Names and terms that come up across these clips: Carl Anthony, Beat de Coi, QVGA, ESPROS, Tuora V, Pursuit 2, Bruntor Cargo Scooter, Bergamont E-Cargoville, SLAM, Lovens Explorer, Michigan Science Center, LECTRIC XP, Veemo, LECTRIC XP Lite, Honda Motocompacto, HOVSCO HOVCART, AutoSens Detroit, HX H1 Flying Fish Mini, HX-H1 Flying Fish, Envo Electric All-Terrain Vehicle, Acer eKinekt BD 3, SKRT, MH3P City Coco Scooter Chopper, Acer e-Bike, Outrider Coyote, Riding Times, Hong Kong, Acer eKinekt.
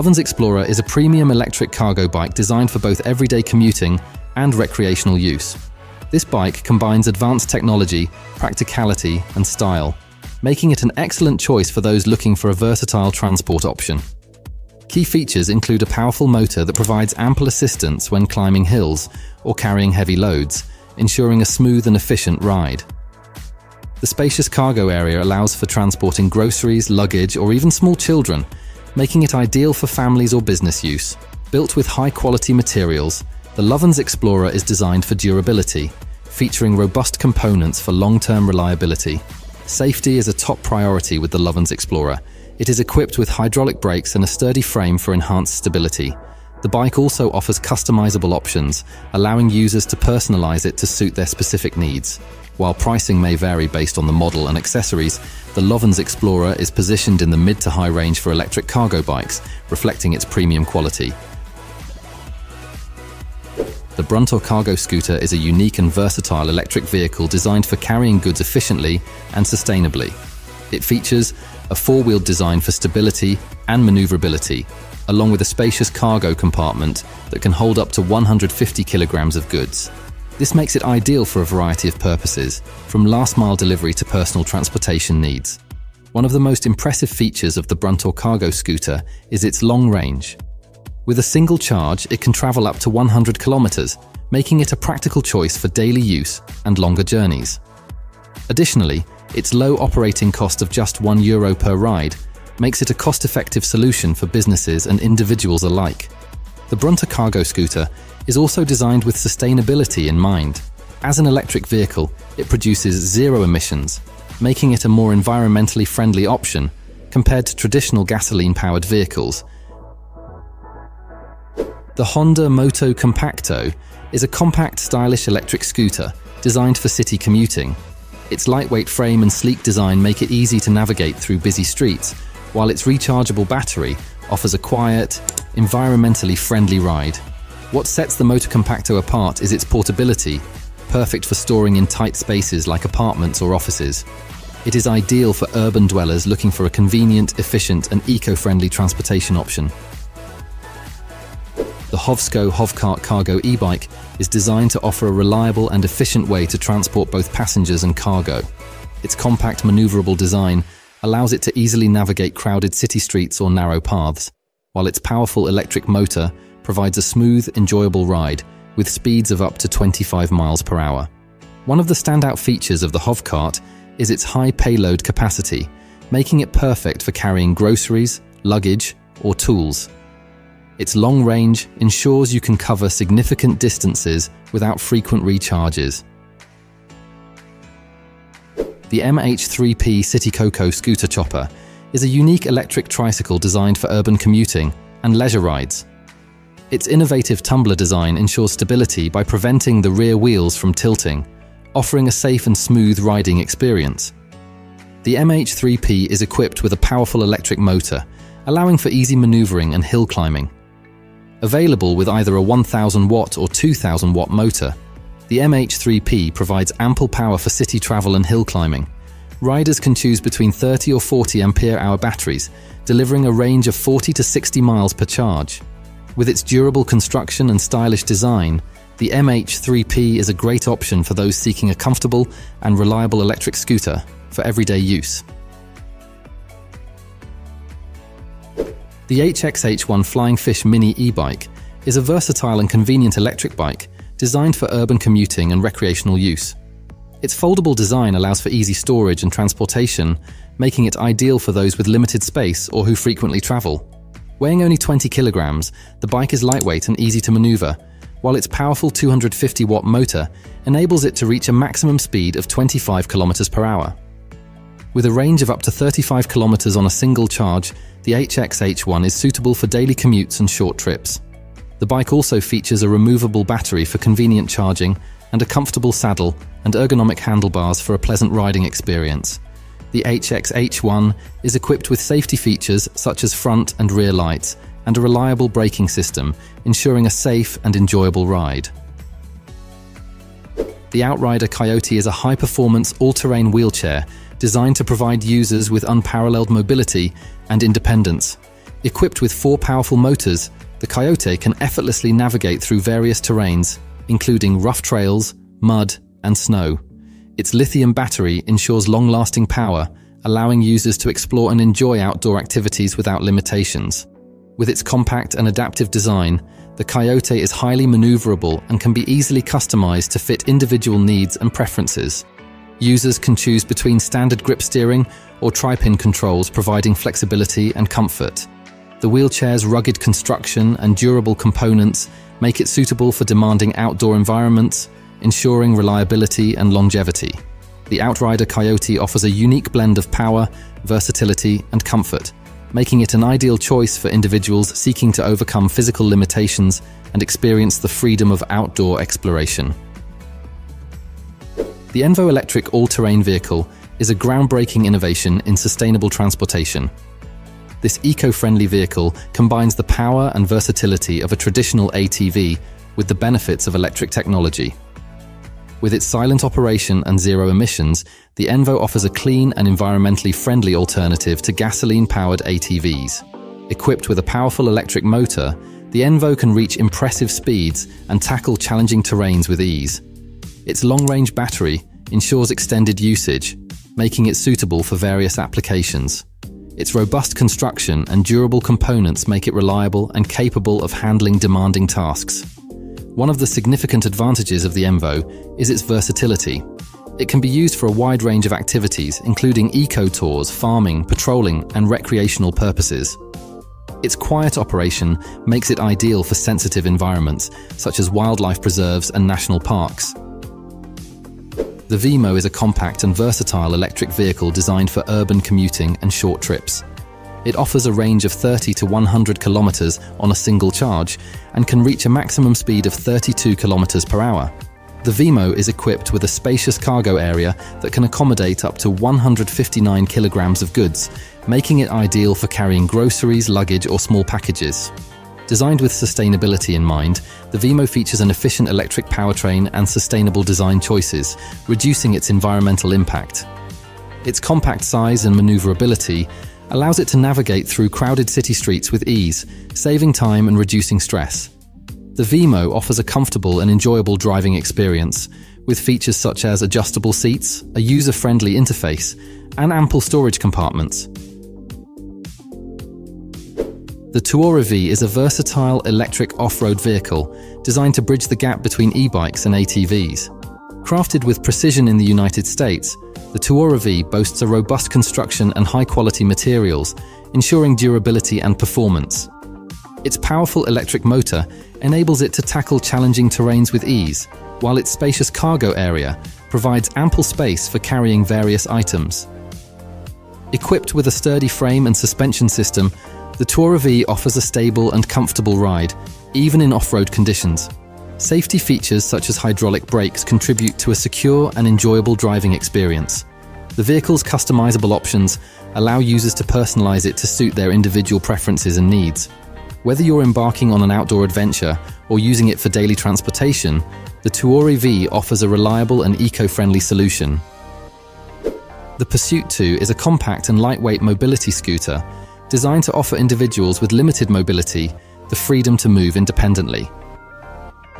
Lovens Explorer is a premium electric cargo bike designed for both everyday commuting and recreational use. This bike combines advanced technology, practicality, and style, making it an excellent choice for those looking for a versatile transport option. Key features include a powerful motor that provides ample assistance when climbing hills or carrying heavy loads, ensuring a smooth and efficient ride. The spacious cargo area allows for transporting groceries, luggage, or even small children, making it ideal for families or business use. Built with high-quality materials, the Lovens Explorer is designed for durability, featuring robust components for long-term reliability. Safety is a top priority with the Lovens Explorer. It is equipped with hydraulic brakes and a sturdy frame for enhanced stability. The bike also offers customizable options, allowing users to personalize it to suit their specific needs. While pricing may vary based on the model and accessories, the Lovens Explorer is positioned in the mid to high range for electric cargo bikes, reflecting its premium quality. The Bruntor Cargo Scooter is a unique and versatile electric vehicle designed for carrying goods efficiently and sustainably. It features a four-wheel design for stability and maneuverability, along with a spacious cargo compartment that can hold up to 150 kilograms of goods. This makes it ideal for a variety of purposes, from last-mile delivery to personal transportation needs. One of the most impressive features of the Bruntor Cargo Scooter is its long range. With a single charge, it can travel up to 100 kilometers, making it a practical choice for daily use and longer journeys. Additionally, its low operating cost of just €1 per ride makes it a cost-effective solution for businesses and individuals alike. The Bruntor Cargo Scooter is also designed with sustainability in mind. As an electric vehicle, it produces zero emissions, making it a more environmentally friendly option compared to traditional gasoline-powered vehicles. The Honda Motocompacto is a compact, stylish electric scooter designed for city commuting. Its lightweight frame and sleek design make it easy to navigate through busy streets, while its rechargeable battery offers a quiet, environmentally friendly ride. What sets the Motocompacto apart is its portability, perfect for storing in tight spaces like apartments or offices. It is ideal for urban dwellers looking for a convenient, efficient, and eco-friendly transportation option. The HOVSCO HOVCART Cargo e-bike is designed to offer a reliable and efficient way to transport both passengers and cargo. Its compact, maneuverable design allows it to easily navigate crowded city streets or narrow paths, while its powerful electric motor provides a smooth, enjoyable ride with speeds of up to 25 miles per hour. One of the standout features of the HOVCART is its high payload capacity, making it perfect for carrying groceries, luggage, or tools. Its long range ensures you can cover significant distances without frequent recharges. The MH3P City Coco Scooter Chopper is a unique electric tricycle designed for urban commuting and leisure rides. Its innovative tumbler design ensures stability by preventing the rear wheels from tilting, offering a safe and smooth riding experience. The MH3P is equipped with a powerful electric motor, allowing for easy maneuvering and hill climbing. Available with either a 1,000-watt or 2,000-watt motor, the MH3P provides ample power for city travel and hill climbing. Riders can choose between 30 or 40 ampere-hour batteries, delivering a range of 40 to 60 miles per charge. With its durable construction and stylish design, the MH3P is a great option for those seeking a comfortable and reliable electric scooter for everyday use. The HX-H1 Flying Fish Mini e-bike is a versatile and convenient electric bike designed for urban commuting and recreational use. Its foldable design allows for easy storage and transportation, making it ideal for those with limited space or who frequently travel. Weighing only 20 kilograms, the bike is lightweight and easy to maneuver, while its powerful 250-watt motor enables it to reach a maximum speed of 25 kilometers per hour. With a range of up to 35 kilometers on a single charge, the HX-H1 is suitable for daily commutes and short trips. The bike also features a removable battery for convenient charging and a comfortable saddle and ergonomic handlebars for a pleasant riding experience. The HX-H1 is equipped with safety features such as front and rear lights and a reliable braking system, ensuring a safe and enjoyable ride. The Outrider Coyote is a high-performance all-terrain wheelchair designed to provide users with unparalleled mobility and independence. Equipped with four powerful motors, the Coyote can effortlessly navigate through various terrains, including rough trails, mud, and snow. Its lithium battery ensures long-lasting power, allowing users to explore and enjoy outdoor activities without limitations. With its compact and adaptive design, the Coyote is highly maneuverable and can be easily customized to fit individual needs and preferences. Users can choose between standard grip steering or tri-pin controls, providing flexibility and comfort. The wheelchair's rugged construction and durable components make it suitable for demanding outdoor environments, ensuring reliability and longevity. The Outrider Coyote offers a unique blend of power, versatility, and comfort, making it an ideal choice for individuals seeking to overcome physical limitations and experience the freedom of outdoor exploration. The Envo Electric All-Terrain Vehicle is a groundbreaking innovation in sustainable transportation. This eco-friendly vehicle combines the power and versatility of a traditional ATV with the benefits of electric technology. With its silent operation and zero emissions, the Envo offers a clean and environmentally friendly alternative to gasoline-powered ATVs. Equipped with a powerful electric motor, the Envo can reach impressive speeds and tackle challenging terrains with ease. Its long-range battery ensures extended usage, making it suitable for various applications. Its robust construction and durable components make it reliable and capable of handling demanding tasks. One of the significant advantages of the Envo is its versatility. It can be used for a wide range of activities, including eco-tours, farming, patrolling, and recreational purposes. Its quiet operation makes it ideal for sensitive environments, such as wildlife preserves and national parks. The Veemo is a compact and versatile electric vehicle designed for urban commuting and short trips. It offers a range of 30 to 100 kilometers on a single charge and can reach a maximum speed of 32 kilometers per hour. The Veemo is equipped with a spacious cargo area that can accommodate up to 159 kilograms of goods, making it ideal for carrying groceries, luggage, or small packages. Designed with sustainability in mind, the Veemo features an efficient electric powertrain and sustainable design choices, reducing its environmental impact. Its compact size and maneuverability allows it to navigate through crowded city streets with ease, saving time and reducing stress. The Veemo offers a comfortable and enjoyable driving experience, with features such as adjustable seats, a user-friendly interface, and ample storage compartments. The Tuora V is a versatile electric off-road vehicle designed to bridge the gap between e-bikes and ATVs. Crafted with precision in the United States, the Tuora V boasts a robust construction and high-quality materials, ensuring durability and performance. Its powerful electric motor enables it to tackle challenging terrains with ease, while its spacious cargo area provides ample space for carrying various items. Equipped with a sturdy frame and suspension system, the Tuora V offers a stable and comfortable ride, even in off-road conditions. Safety features such as hydraulic brakes contribute to a secure and enjoyable driving experience. The vehicle's customizable options allow users to personalize it to suit their individual preferences and needs. Whether you're embarking on an outdoor adventure or using it for daily transportation, the Tuora V offers a reliable and eco-friendly solution. The Pursuit 2 is a compact and lightweight mobility scooter designed to offer individuals with limited mobility the freedom to move independently.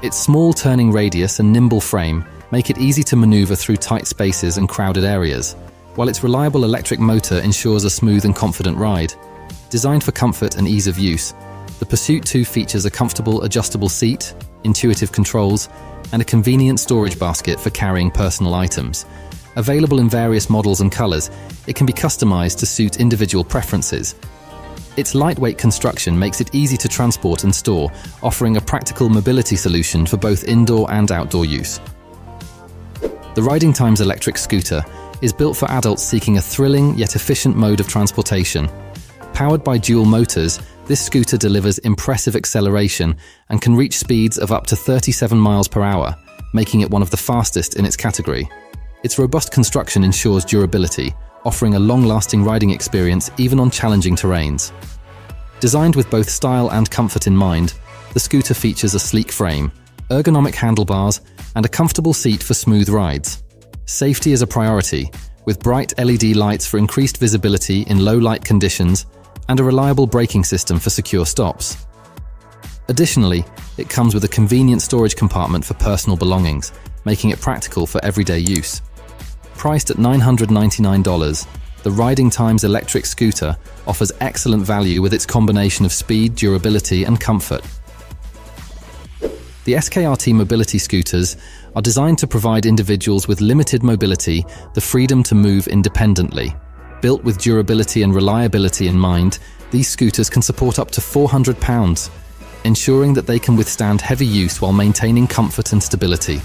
Its small turning radius and nimble frame make it easy to maneuver through tight spaces and crowded areas, while its reliable electric motor ensures a smooth and confident ride. Designed for comfort and ease of use, the Pursuit 2 features a comfortable adjustable seat, intuitive controls, and a convenient storage basket for carrying personal items. Available in various models and colors, it can be customized to suit individual preferences. Its lightweight construction makes it easy to transport and store, offering a practical mobility solution for both indoor and outdoor use. The Riding Times electric scooter is built for adults seeking a thrilling yet efficient mode of transportation. Powered by dual motors, this scooter delivers impressive acceleration and can reach speeds of up to 37 miles per hour, making it one of the fastest in its category. Its robust construction ensures durability, offering a long-lasting riding experience even on challenging terrains. Designed with both style and comfort in mind, the scooter features a sleek frame, ergonomic handlebars, and a comfortable seat for smooth rides. Safety is a priority, with bright LED lights for increased visibility in low-light conditions and a reliable braking system for secure stops. Additionally, it comes with a convenient storage compartment for personal belongings, making it practical for everyday use. Priced at $999, the Riding Times electric scooter offers excellent value with its combination of speed, durability, and comfort. The SKRT mobility scooters are designed to provide individuals with limited mobility the freedom to move independently. Built with durability and reliability in mind, these scooters can support up to 400 pounds, ensuring that they can withstand heavy use while maintaining comfort and stability.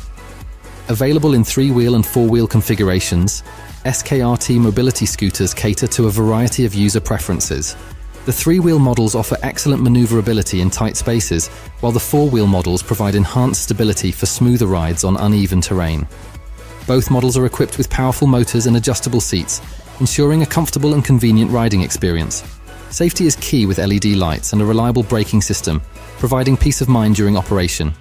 Available in three-wheel and four-wheel configurations, SKRT mobility scooters cater to a variety of user preferences. The three-wheel models offer excellent maneuverability in tight spaces, while the four-wheel models provide enhanced stability for smoother rides on uneven terrain. Both models are equipped with powerful motors and adjustable seats, ensuring a comfortable and convenient riding experience. Safety is key with LED lights and a reliable braking system, providing peace of mind during operation.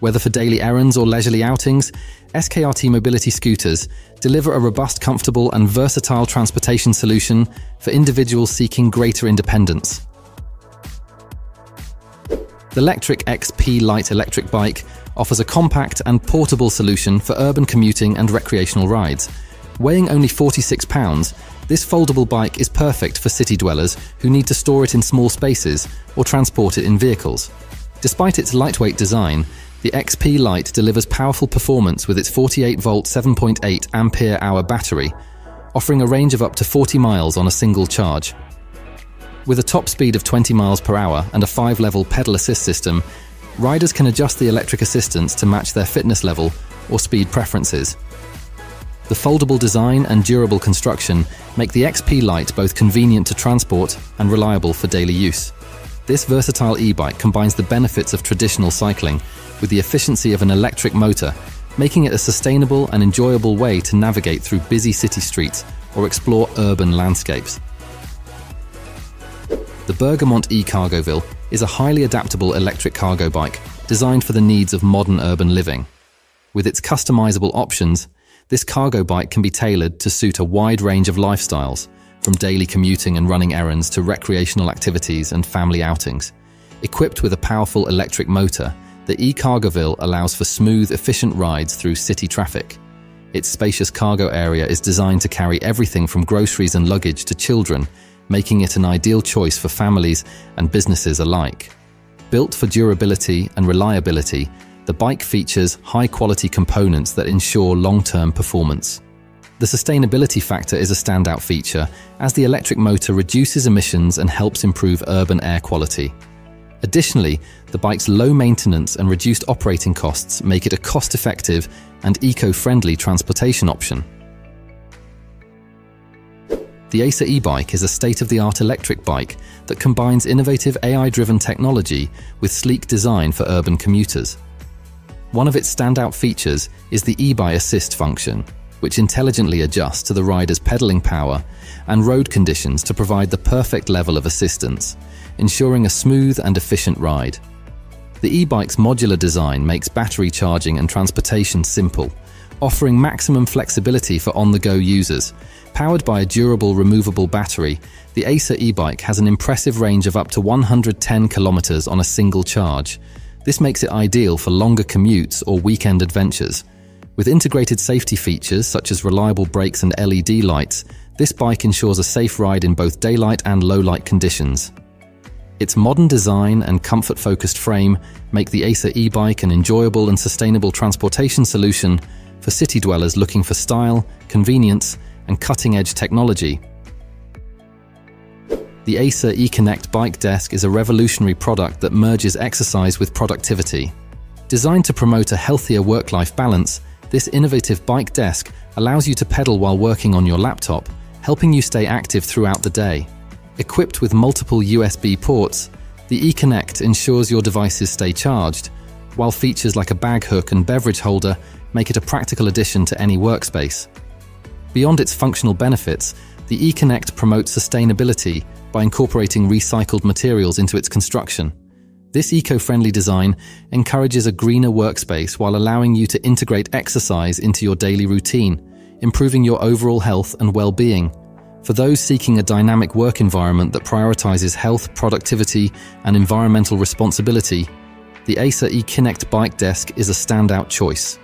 Whether for daily errands or leisurely outings, SKRT mobility scooters deliver a robust, comfortable, and versatile transportation solution for individuals seeking greater independence. The LECTRIC XP light electric bike offers a compact and portable solution for urban commuting and recreational rides. Weighing only 46 pounds, this foldable bike is perfect for city dwellers who need to store it in small spaces or transport it in vehicles. Despite its lightweight design, the XP Lite delivers powerful performance with its 48-volt 7.8 ampere-hour battery, offering a range of up to 40 miles on a single charge. With a top speed of 20 miles per hour and a 5-level pedal assist system, riders can adjust the electric assistance to match their fitness level or speed preferences. The foldable design and durable construction make the XP Lite both convenient to transport and reliable for daily use. This versatile e-bike combines the benefits of traditional cycling with the efficiency of an electric motor, making it a sustainable and enjoyable way to navigate through busy city streets or explore urban landscapes. The Bergamont E-Cargoville is a highly adaptable electric cargo bike designed for the needs of modern urban living. With its customizable options, this cargo bike can be tailored to suit a wide range of lifestyles, from daily commuting and running errands to recreational activities and family outings. Equipped with a powerful electric motor, the e-Cargoville allows for smooth, efficient rides through city traffic. Its spacious cargo area is designed to carry everything from groceries and luggage to children, making it an ideal choice for families and businesses alike. Built for durability and reliability, the bike features high-quality components that ensure long-term performance. The sustainability factor is a standout feature, as the electric motor reduces emissions and helps improve urban air quality. Additionally, the bike's low maintenance and reduced operating costs make it a cost-effective and eco-friendly transportation option. The Acer e-bike is a state-of-the-art electric bike that combines innovative AI-driven technology with sleek design for urban commuters. One of its standout features is the e-bike assist function, which intelligently adjusts to the rider's pedaling power and road conditions to provide the perfect level of assistance, ensuring a smooth and efficient ride. The e-bike's modular design makes battery charging and transportation simple, offering maximum flexibility for on-the-go users. Powered by a durable, removable battery, the Acer e-bike has an impressive range of up to 110 kilometers on a single charge. This makes it ideal for longer commutes or weekend adventures. With integrated safety features such as reliable brakes and LED lights, this bike ensures a safe ride in both daylight and low-light conditions. Its modern design and comfort-focused frame make the Acer e-bike an enjoyable and sustainable transportation solution for city dwellers looking for style, convenience, and cutting-edge technology. The Acer eKinekt Bike Desk is a revolutionary product that merges exercise with productivity. Designed to promote a healthier work-life balance, this innovative bike desk allows you to pedal while working on your laptop, helping you stay active throughout the day. Equipped with multiple USB ports, the eKinekt ensures your devices stay charged, while features like a bag hook and beverage holder make it a practical addition to any workspace. Beyond its functional benefits, the eKinekt promotes sustainability by incorporating recycled materials into its construction. This eco-friendly design encourages a greener workspace while allowing you to integrate exercise into your daily routine, improving your overall health and well-being. For those seeking a dynamic work environment that prioritizes health, productivity, and environmental responsibility, the Acer eKinekt bike desk is a standout choice.